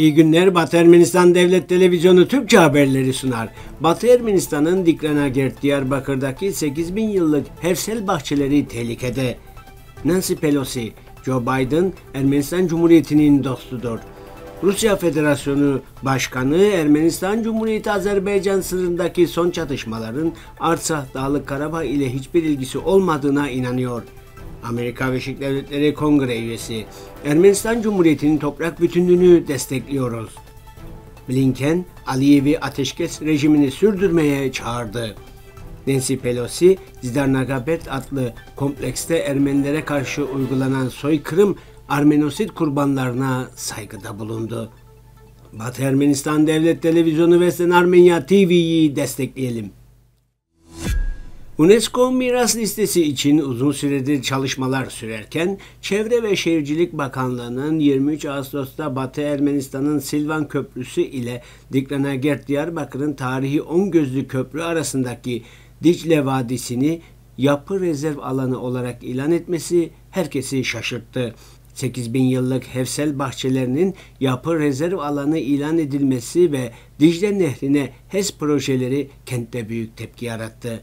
İyi günler. Batı Ermenistan Devlet Televizyonu Türkçe haberleri sunar. Batı Ermenistan'ın Dikranagert, Diyarbakır'daki 8000 yıllık Hevsel bahçeleri tehlikede. Nancy Pelosi, Joe Biden Ermenistan Cumhuriyeti'nin dostudur. Rusya Federasyonu Başkanı Ermenistan Cumhuriyeti Azerbaycan sınırındaki son çatışmaların Artsakh Dağlık Karabağ ile hiçbir ilgisi olmadığına inanıyor. Amerika Birleşik Devletleri Kongre üyesi, Ermenistan Cumhuriyeti'nin toprak bütünlüğünü destekliyoruz. Blinken, Aliyev'i ateşkes rejimini sürdürmeye çağırdı. Nancy Pelosi, Tsitsernakaberd adlı komplekste Ermenilere karşı uygulanan soykırım ARMENOSİD kurbanlarına saygıda bulundu. Batı Ermenistan Devlet Televizyonu Western Armenia TV'yi destekleyelim. UNESCO miras listesi için uzun süredir çalışmalar sürerken, Çevre ve Şehircilik Bakanlığı'nın 23 Ağustos'ta Batı Ermenistan'ın Silvan Köprüsü ile Dikranagert Diyarbakır'ın tarihi 10 gözlü köprü arasındaki Dicle Vadisi'ni yapı rezerv alanı olarak ilan etmesi herkesi şaşırttı. 8000 yıllık Hevsel bahçelerinin yapı rezerv alanı ilan edilmesi ve Dicle Nehri'ne HES projeleri kentte büyük tepki yarattı.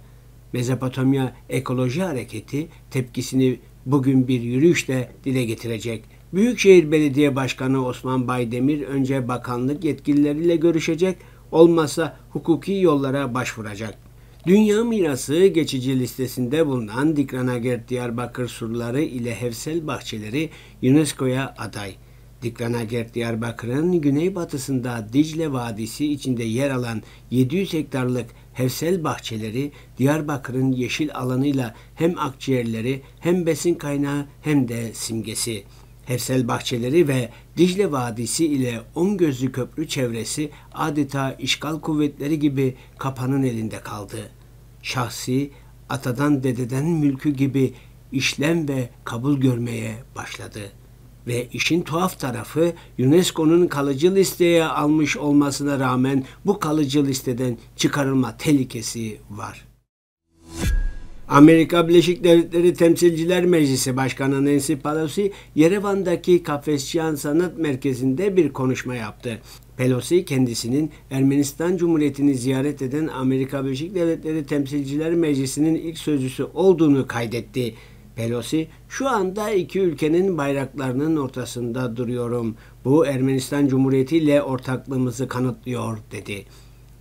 Mezopotamya Ekoloji Hareketi tepkisini bugün bir yürüyüşle dile getirecek. Büyükşehir Belediye Başkanı Osman Baydemir önce bakanlık yetkilileriyle görüşecek, olmazsa hukuki yollara başvuracak. Dünya Mirası geçici listesinde bulunan Dikranagert Diyarbakır surları ile Hevsel bahçeleri UNESCO'ya aday. Dikranagert Diyarbakır'ın güneybatısında Dicle Vadisi içinde yer alan 700 hektarlık Hevsel bahçeleri Diyarbakır'ın yeşil alanıyla hem akciğerleri hem besin kaynağı hem de simgesi. Hevsel bahçeleri ve Dicle Vadisi ile 10 gözlü köprü çevresi adeta işgal kuvvetleri gibi kapanın elinde kaldı. Şahsi, atadan dededen mülkü gibi işlem ve kabul görmeye başladı. Ve işin tuhaf tarafı UNESCO'nun kalıcı listeye almış olmasına rağmen bu kalıcı listeden çıkarılma tehlikesi var. Amerika Birleşik Devletleri Temsilciler Meclisi Başkanı Nancy Pelosi, Yerevan'daki Cafesjian Sanat Merkezi'nde bir konuşma yaptı. Pelosi, kendisinin Ermenistan Cumhuriyeti'ni ziyaret eden Amerika Birleşik Devletleri Temsilciler Meclisi'nin ilk sözcüsü olduğunu kaydetti. Pelosi, "Şu anda iki ülkenin bayraklarının ortasında duruyorum. Bu Ermenistan Cumhuriyeti ile ortaklığımızı kanıtlıyor," dedi.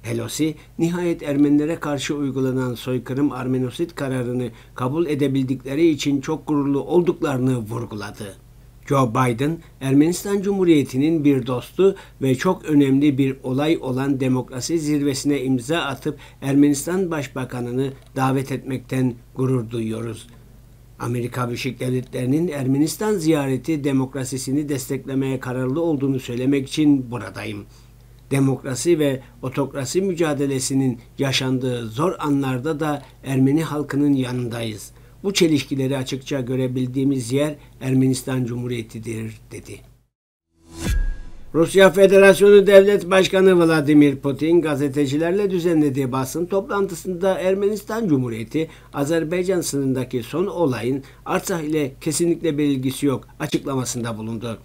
Pelosi, nihayet Ermenilere karşı uygulanan soykırım ARMENOSİD kararını kabul edebildikleri için çok gururlu olduklarını vurguladı. Joe Biden, Ermenistan Cumhuriyeti'nin bir dostu ve çok önemli bir olay olan demokrasi zirvesine imza atıp Ermenistan Başbakanı'nı davet etmekten gurur duyuyoruz. Amerika Birleşik Devletleri'nin Ermenistan ziyareti demokrasisini desteklemeye kararlı olduğunu söylemek için buradayım. Demokrasi ve otokrasi mücadelesinin yaşandığı zor anlarda da Ermeni halkının yanındayız. Bu çelişkileri açıkça görebildiğimiz yer Ermenistan Cumhuriyeti'dir, dedi. Rusya Federasyonu Devlet Başkanı Vladimir Putin gazetecilerle düzenlediği basın toplantısında Ermenistan Cumhuriyeti, Azerbaycan sınırındaki son olayın Artsakh ile kesinlikle bir ilgisi yok açıklamasında bulundu.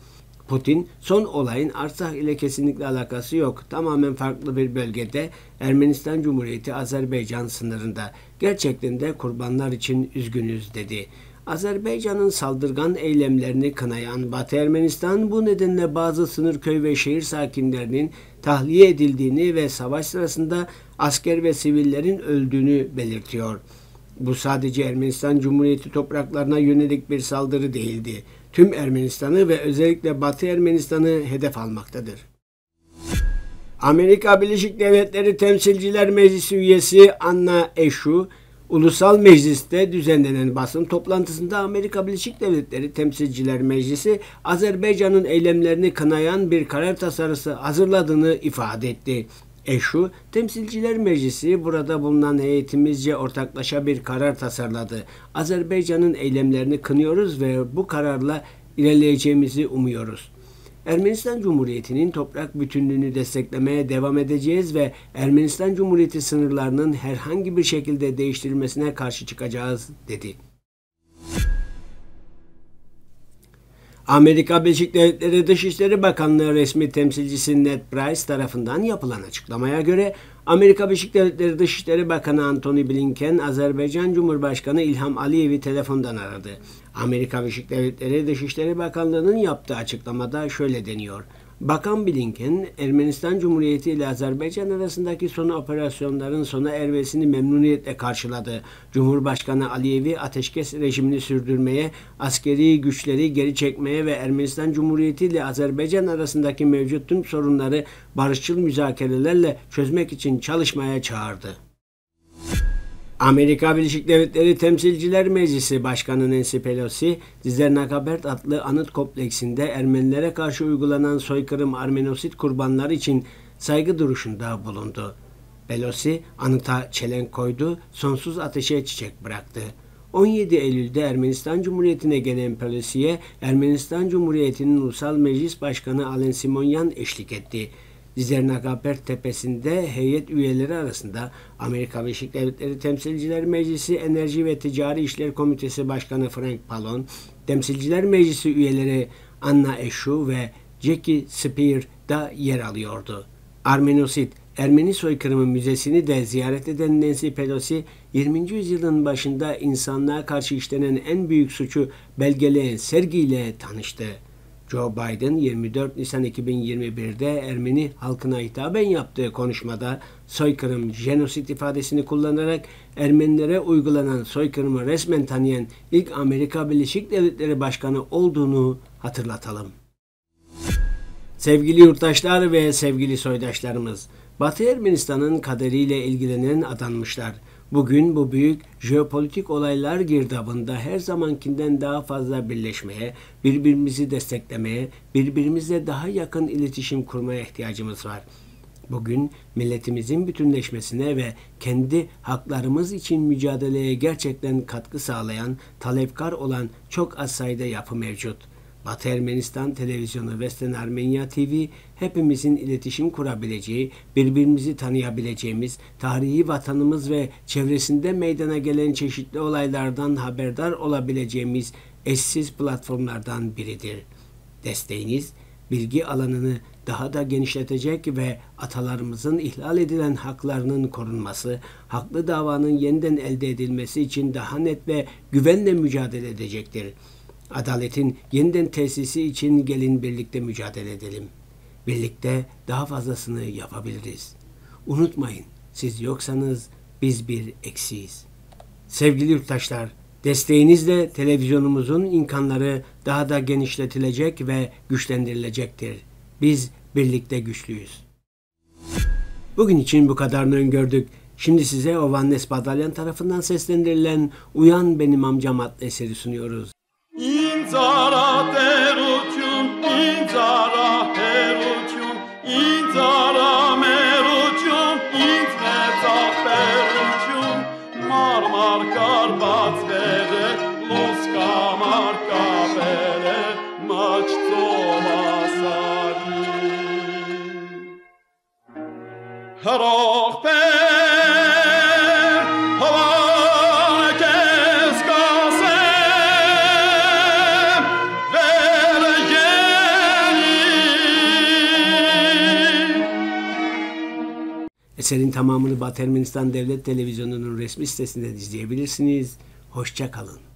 Putin, son olayın Artsakh ile kesinlikle alakası yok, tamamen farklı bir bölgede Ermenistan Cumhuriyeti, Azerbaycan sınırında. Gerçekten de kurbanlar için üzgünüz, dedi. Azerbaycan'ın saldırgan eylemlerini kınayan Batı Ermenistan, bu nedenle bazı sınır köy ve şehir sakinlerinin tahliye edildiğini ve savaş sırasında asker ve sivillerin öldüğünü belirtiyor. Bu sadece Ermenistan Cumhuriyeti topraklarına yönelik bir saldırı değildi. Tüm Ermenistan'ı ve özellikle Batı Ermenistan'ı hedef almaktadır. Amerika Birleşik Devletleri Temsilciler Meclisi üyesi Anna Eshoo, Ulusal Meclis'te düzenlenen basın toplantısında Amerika Birleşik Devletleri Temsilciler Meclisi, Azerbaycan'ın eylemlerini kınayan bir karar tasarısı hazırladığını ifade etti. Eshoo, Temsilciler Meclisi, "Burada bulunan heyetimizce ortaklaşa bir karar tasarladı. Azerbaycan'ın eylemlerini kınıyoruz ve bu kararla ilerleyeceğimizi umuyoruz. Ermenistan Cumhuriyeti'nin toprak bütünlüğünü desteklemeye devam edeceğiz ve Ermenistan Cumhuriyeti sınırlarının herhangi bir şekilde değiştirilmesine karşı çıkacağız," dedi. Amerika Birleşik Devletleri Dışişleri Bakanlığı resmi temsilcisi Ned Price tarafından yapılan açıklamaya göre Amerika Birleşik Devletleri Dışişleri Bakanı Antony Blinken, Azerbaycan Cumhurbaşkanı İlham Aliyev'i telefondan aradı. Amerika Birleşik Devletleri Dışişleri Bakanlığı'nın yaptığı açıklamada şöyle deniyor. Bakan Blinken, Ermenistan Cumhuriyeti ile Azerbaycan arasındaki son operasyonların sona ermesini memnuniyetle karşıladı. Cumhurbaşkanı Aliyev'i ateşkes rejimini sürdürmeye, askeri güçleri geri çekmeye ve Ermenistan Cumhuriyeti ile Azerbaycan arasındaki mevcut tüm sorunları barışçıl müzakerelerle çözmek için çalışmaya çağırdı. Amerika Birleşik Devletleri Temsilciler Meclisi Başkanı Nancy Pelosi, Tsitsernakaberd adlı anıt kompleksinde Ermenilere karşı uygulanan soykırım ARMENOSİD kurbanları için saygı duruşunda bulundu. Pelosi, anıta çelenk koydu, sonsuz ateşe çiçek bıraktı. 17 Eylül'de Ermenistan Cumhuriyeti'ne gelen Pelosi'ye Ermenistan Cumhuriyeti'nin Ulusal Meclis Başkanı Alen Simonyan eşlik etti. Tsitsernakaberd tepesinde heyet üyeleri arasında Amerika Birleşik Devletleri Temsilciler Meclisi Enerji ve Ticari İşler Komitesi Başkanı Frank Pallone, Temsilciler Meclisi üyeleri Anna Eshoo ve Jackie Speier da yer alıyordu. ARMENOSİD, Ermeni Soykırımı Müzesi'ni de ziyaret eden Nancy Pelosi, 20. yüzyılın başında insanlığa karşı işlenen en büyük suçu belgeleyen sergiyle tanıştı. Joe Biden 24 Nisan 2021'de Ermeni halkına hitaben yaptığı konuşmada soykırım, jenosit ifadesini kullanarak Ermenilere uygulanan soykırımı resmen tanıyan ilk Amerika Birleşik Devletleri Başkanı olduğunu hatırlatalım. Sevgili yurttaşlar ve sevgili soydaşlarımız, Batı Ermenistan'ın kaderiyle ilgilenen adanmışlar. Bugün bu büyük jeopolitik olaylar girdabında her zamankinden daha fazla birleşmeye, birbirimizi desteklemeye, birbirimizle daha yakın iletişim kurmaya ihtiyacımız var. Bugün milletimizin bütünleşmesine ve kendi haklarımız için mücadeleye gerçekten katkı sağlayan, talepkar olan çok az sayıda yapı mevcut. Batı Ermenistan Televizyonu Western Armenia TV, hepimizin iletişim kurabileceği, birbirimizi tanıyabileceğimiz, tarihi vatanımız ve çevresinde meydana gelen çeşitli olaylardan haberdar olabileceğimiz eşsiz platformlardan biridir. Desteğiniz, bilgi alanını daha da genişletecek ve atalarımızın ihlal edilen haklarının korunması, haklı davanın yeniden elde edilmesi için daha net ve güvenle mücadele edecektir. Adaletin yeniden tesisi için gelin birlikte mücadele edelim. Birlikte daha fazlasını yapabiliriz. Unutmayın, siz yoksanız biz bir eksiyiz. Sevgili yurttaşlar, desteğinizle televizyonumuzun imkanları daha da genişletilecek ve güçlendirilecektir. Biz birlikte güçlüyüz. Bugün için bu kadarını öngördük. Şimdi size Ovanes Badalyan tarafından seslendirilen Uyan Benim Amcam adlı eseri sunuyoruz. İntara terukum, intara terukum, intara merukum, intmeta perukum, marmar karbat vere, loska marka vere, maçtoma sari. Harok Eserin tamamını Batı Ermenistan Devlet Televizyonu'nun resmi sitesinden izleyebilirsiniz. Hoşça kalın.